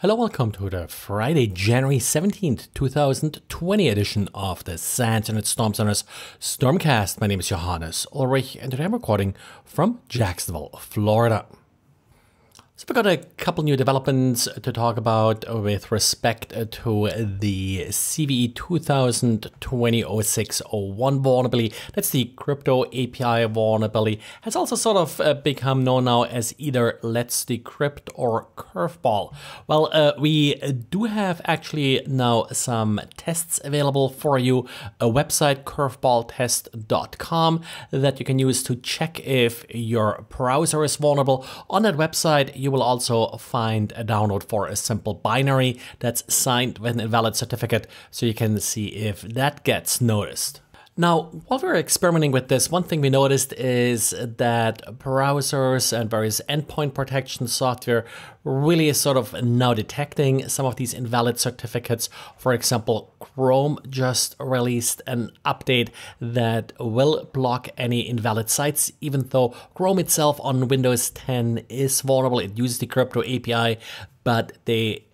Hello, welcome to the Friday, January 17th, 2020 edition of the SANS Internet Storm Center's Stormcast. My name is Johannes Ulrich and today I'm recording from Jacksonville, Florida. So we've got a couple new developments to talk about with respect to the CVE 2020-06-01 vulnerability. That's the crypto API vulnerability. Has also sort of become known now as either Let's Decrypt or Curveball. Well, we do have actually now some tests available for you. A website, CurveballTest.com, that you can use to check if your browser is vulnerable. On that website, you will also find a download for a simple binary that's signed with an invalid certificate, so you can see if that gets noticed. Now, while we're experimenting with this, one thing we noticed is that browsers and various endpoint protection software really is sort of now detecting some of these invalid certificates. For example, Chrome just released an update that will block any invalid sites, even though Chrome itself on Windows 10 is vulnerable. It uses the crypto API, but they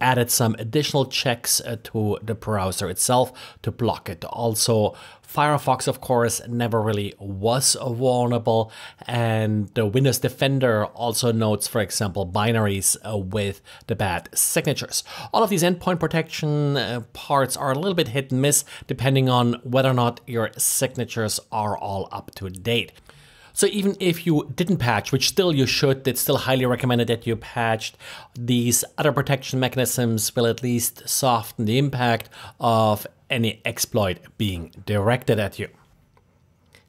added some additional checks to the browser itself to block it. Also, Firefox, of course, never really was vulnerable, and the Windows Defender also notes, for example, binaries with the bad signatures. All of these endpoint protection parts are a little bit hit and miss, depending on whether or not your signatures are all up to date. So even if you didn't patch, which still you should, it's still highly recommended that you patched, these other protection mechanisms will at least soften the impact of any exploit being directed at you.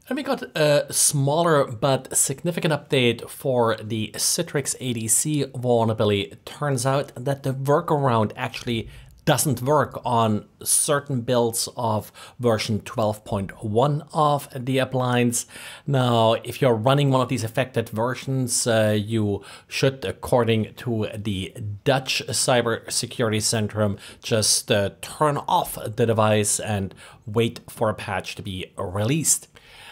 And we got a smaller but significant update for the Citrix ADC vulnerability. It turns out that the workaround actually doesn't work on certain builds of version 12.1 of the appliance. Now, if you're running one of these affected versions, you should, according to the Dutch Cyber Security Centrum, just turn off the device and wait for a patch to be released.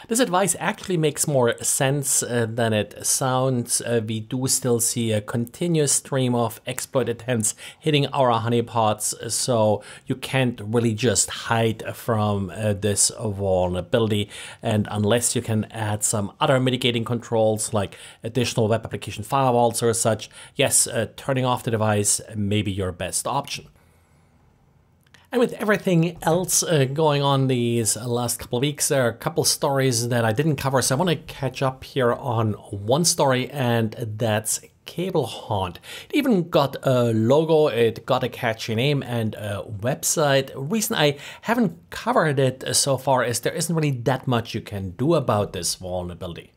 This advice actually makes more sense than it sounds. We do still see a continuous stream of exploit attempts hitting our honeypots, so you can't really just hide from this vulnerability. And unless you can add some other mitigating controls like additional web application firewalls or such, yes, turning off the device may be your best option. And with everything else going on these last couple of weeks, there are a couple stories that I didn't cover, so I want to catch up here on one story, and that's Cable Haunt. It even got a logo, it got a catchy name and a website. The reason I haven't covered it so far is there isn't really that much you can do about this vulnerability.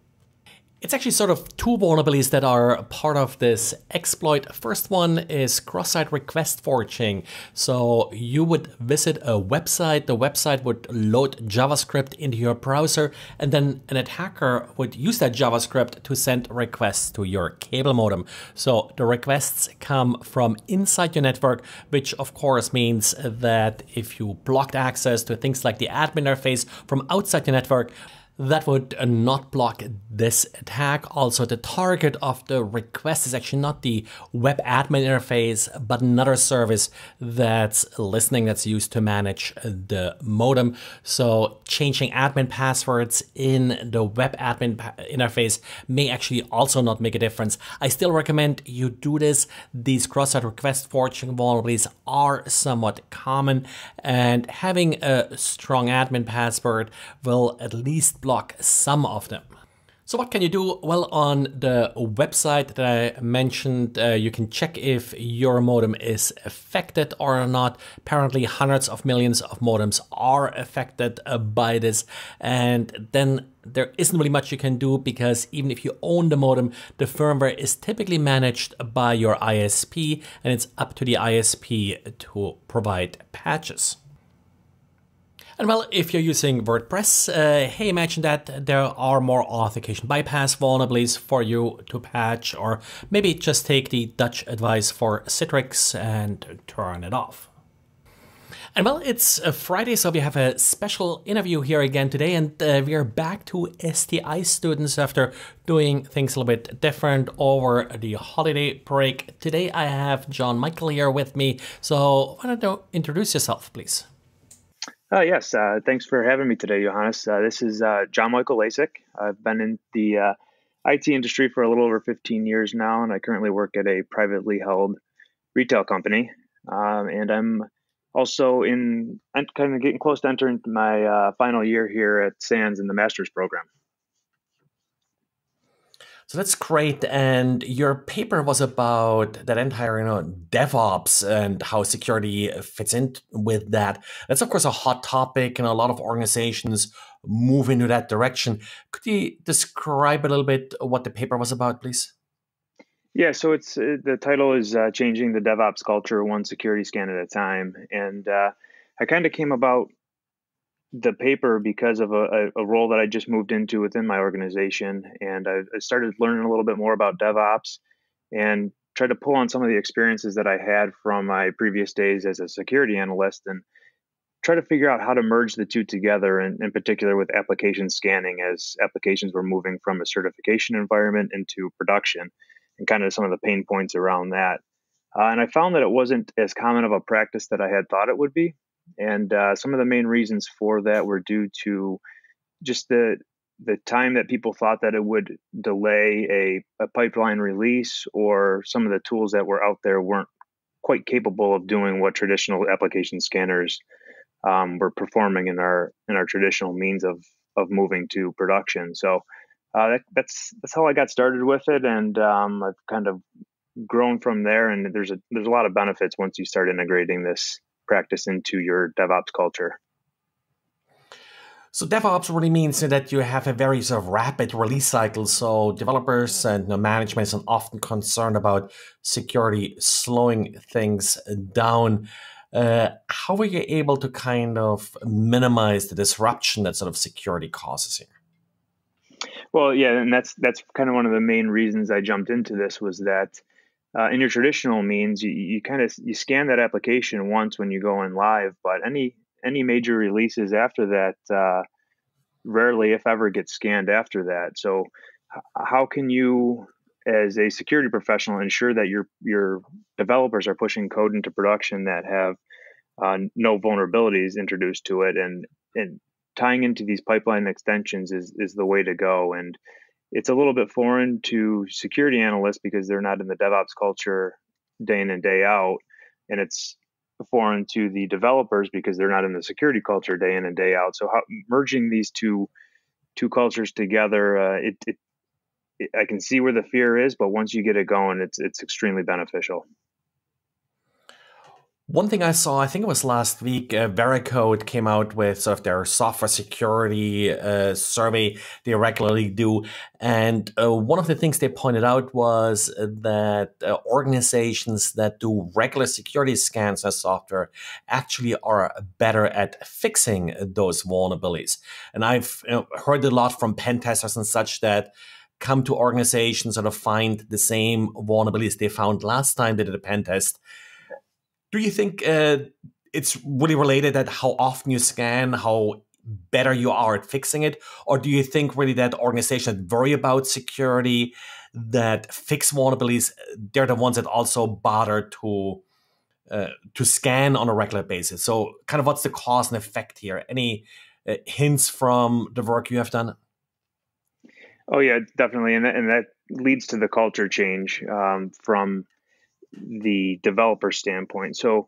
It's actually sort of two vulnerabilities that are part of this exploit. First one is cross-site request forging. So you would visit a website, the website would load JavaScript into your browser, and then an attacker would use that JavaScript to send requests to your cable modem. So the requests come from inside your network, which of course means that if you blocked access to things like the admin interface from outside your network, that would not block this attack. Also, the target of the request is actually not the web admin interface, but another service that's listening, that's used to manage the modem. So changing admin passwords in the web admin interface may actually also not make a difference. I still recommend you do this. These cross-site request forging vulnerabilities are somewhat common, and having a strong admin password will at least block some of them. So what can you do? Well, on the website that I mentioned, you can check if your modem is affected or not. Apparently hundreds of millions of modems are affected by this, and then there isn't really much you can do, because even if you own the modem, the firmware is typically managed by your ISP, and it's up to the ISP to provide patches. And well, if you're using WordPress, hey, imagine that there are more authentication bypass vulnerabilities for you to patch, or maybe just take the Dutch advice for Citrix and turn it off. And well, it's a Friday, so we have a special interview here again today, and we are back to STI students after doing things a little bit different over the holiday break. Today I have John Michael here with me, so why don't you introduce yourself, please? Yes, thanks for having me today, Johannes. This is John Michael Lasik. I've been in the IT industry for a little over 15 years now, and I currently work at a privately held retail company, and I'm also in kind of getting close to entering my final year here at SANS in the master's program. So that's great. And your paper was about that entire, you know, DevOps and how security fits in with that. That's, of course, a hot topic, and a lot of organizations move into that direction. Could you describe a little bit what the paper was about, please? Yeah, so it's the title is Changing the DevOps Culture One Security Scan at a Time. And I kind of came about the paper because of a role that I just moved into within my organization. And I started learning a little bit more about DevOps and tried to pull on some of the experiences that I had from my previous days as a security analyst and try to figure out how to merge the two together, and in particular with application scanning, as applications were moving from a certification environment into production, and kind of some of the pain points around that. And I found that it wasn't as common of a practice that I had thought it would be. And some of the main reasons for that were due to just the time that people thought that it would delay a pipeline release, or some of the tools that were out there weren't quite capable of doing what traditional application scanners were performing in our traditional means of moving to production. So that's how I got started with it, and I've kind of grown from there. And there's a lot of benefits once you start integrating this practice into your DevOps culture. So DevOps really means that you have a very sort of rapid release cycle. So developers and management are often concerned about security slowing things down. How are you able to kind of minimize the disruption that sort of security causes here? Well, yeah, and that's kind of one of the main reasons I jumped into this, was that in your traditional means, you scan that application once when you go in live, but any major releases after that rarely, if ever, get scanned after that. So how can you, as a security professional, ensure that your developers are pushing code into production that have no vulnerabilities introduced to it, and tying into these pipeline extensions is the way to go. And it's a little bit foreign to security analysts because they're not in the DevOps culture day in and day out. And it's foreign to the developers because they're not in the security culture day in and day out. So merging these two cultures together, I can see where the fear is, but once you get it going, it's extremely beneficial. One thing I saw, I think it was last week, Veracode came out with sort of their software security survey they regularly do. And one of the things they pointed out was that organizations that do regular security scans of software actually are better at fixing those vulnerabilities. And I've heard a lot from pen testers and such that come to organizations that find the same vulnerabilities they found last time they did a pen test. Do you think it's really related that how often you scan, how better you are at fixing it? Or do you think really that organizations that worry about security, that fix vulnerabilities, they're the ones that also bother to scan on a regular basis? So kind of what's the cause and effect here? Any hints from the work you have done? Oh, yeah, definitely. And that leads to the culture change from the developer standpoint. So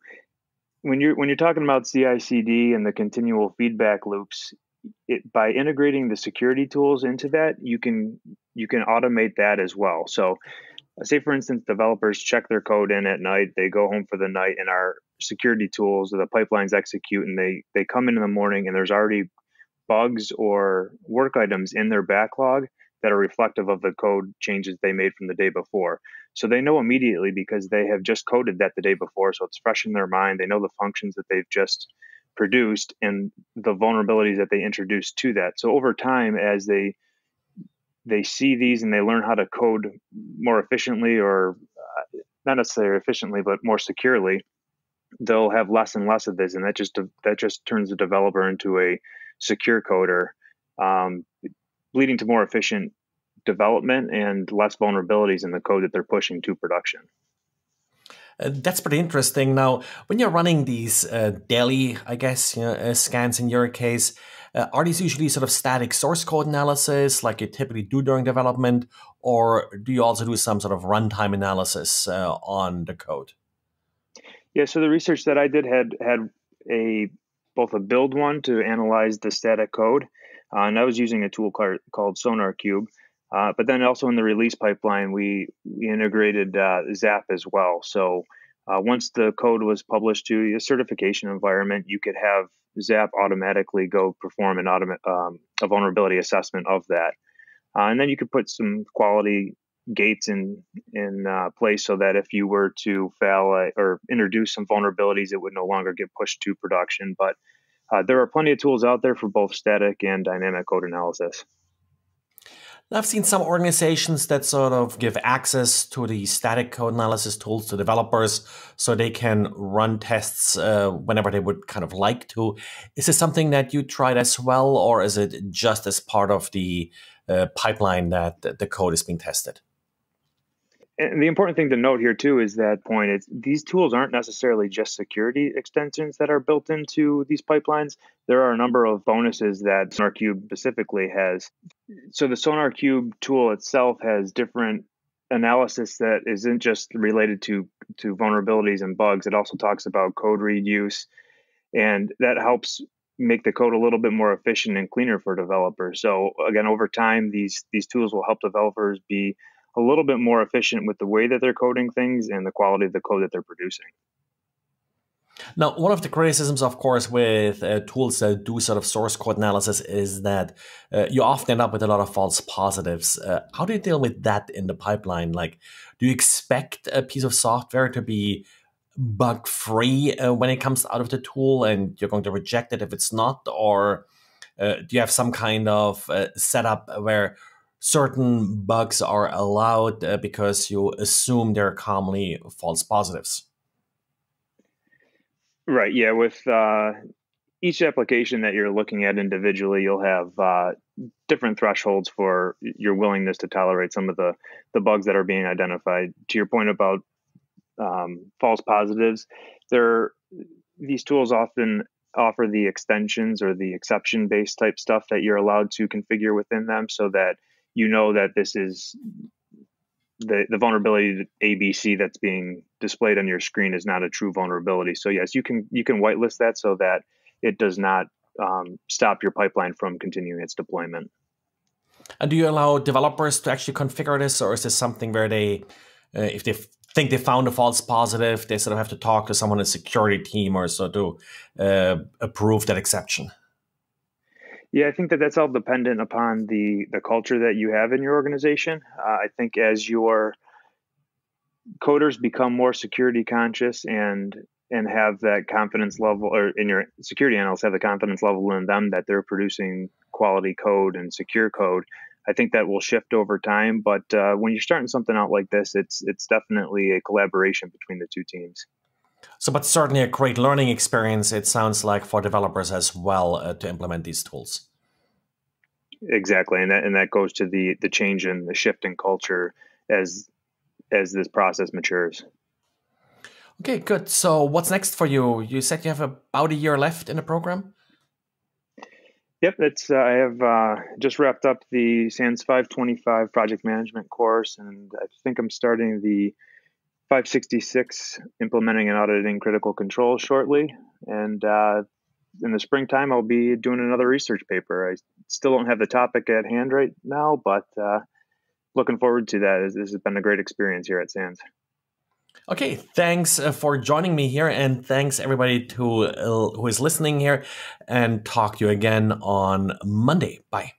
when you're talking about CI/CD and the continual feedback loops, by integrating the security tools into that, you can automate that as well. So say, for instance, developers check their code in at night, they go home for the night, and our security tools, the pipelines execute, and they come in the morning, and there's already bugs or work items in their backlog that are reflective of the code changes they made from the day before. So they know immediately because they have just coded that the day before. So it's fresh in their mind. They know the functions that they've just produced and the vulnerabilities that they introduced to that. So over time, as they see these and they learn how to code more efficiently, or not necessarily efficiently, but more securely, they'll have less and less of this, and that just turns the developer into a secure coder, leading to more efficient development and less vulnerabilities in the code that they're pushing to production. That's pretty interesting. Now, when you're running these daily, I guess, scans in your case, are these usually sort of static source code analysis like you typically do during development, or do you also do some sort of runtime analysis on the code? Yeah, so the research that I did had both a build one to analyze the static code, and I was using a tool called SonarQube. But then also in the release pipeline, we integrated ZAP as well. So once the code was published to your certification environment, you could have ZAP automatically go perform a vulnerability assessment of that. And then you could put some quality gates in place so that if you were to fail or introduce some vulnerabilities, it would no longer get pushed to production. But there are plenty of tools out there for both static and dynamic code analysis. I've seen some organizations that sort of give access to the static code analysis tools to developers so they can run tests whenever they would kind of like to. Is this something that you tried as well, or is it just as part of the pipeline that the code is being tested? And the important thing to note here too is that point is these tools aren't necessarily just security extensions that are built into these pipelines. There are a number of bonuses that SonarQube specifically has. So the SonarQube tool itself has different analysis that isn't just related to vulnerabilities and bugs. It also talks about code reuse, and that helps make the code a little bit more efficient and cleaner for developers. So again, over time, these tools will help developers be a little bit more efficient with the way that they're coding things and the quality of the code that they're producing. Now, one of the criticisms, of course, with tools that do sort of source code analysis is that you often end up with a lot of false positives. How do you deal with that in the pipeline? Like, do you expect a piece of software to be bug-free when it comes out of the tool, and you're going to reject it if it's not? Or do you have some kind of setup where certain bugs are allowed because you assume they're commonly false positives? Right. Yeah. With each application that you're looking at individually, you'll have different thresholds for your willingness to tolerate some of the bugs that are being identified. To your point about false positives, these tools often offer the extensions or the exception-based type stuff that you're allowed to configure within them so that you know that this is the vulnerability ABC that's being displayed on your screen is not a true vulnerability. So yes, you can whitelist that so that it does not stop your pipeline from continuing its deployment. And do you allow developers to actually configure this, or is this something where they, if they think they found a false positive, they sort of have to talk to someone in the security team or so to approve that exception? Yeah, I think that's all dependent upon the culture that you have in your organization. I think as your coders become more security conscious and have that confidence level, or in your security analysts have the confidence level in them that they're producing quality code and secure code, I think that will shift over time. But when you're starting something out like this, it's definitely a collaboration between the two teams. So, but certainly a great learning experience, it sounds like, for developers as well to implement these tools. Exactly, and that goes to the change in the shift in culture as this process matures. Okay, good. So, what's next for you? You said you have about a year left in the program. Yep, I have just wrapped up the SANS 525 project management course, and I think I'm starting the 566 implementing and auditing critical controls shortly, and in the springtime I'll be doing another research paper. I still don't have the topic at hand right now, but looking forward to that. This has been a great experience here at SANS. Okay, thanks for joining me here, and thanks everybody who is listening here, and talk to you again on Monday. Bye.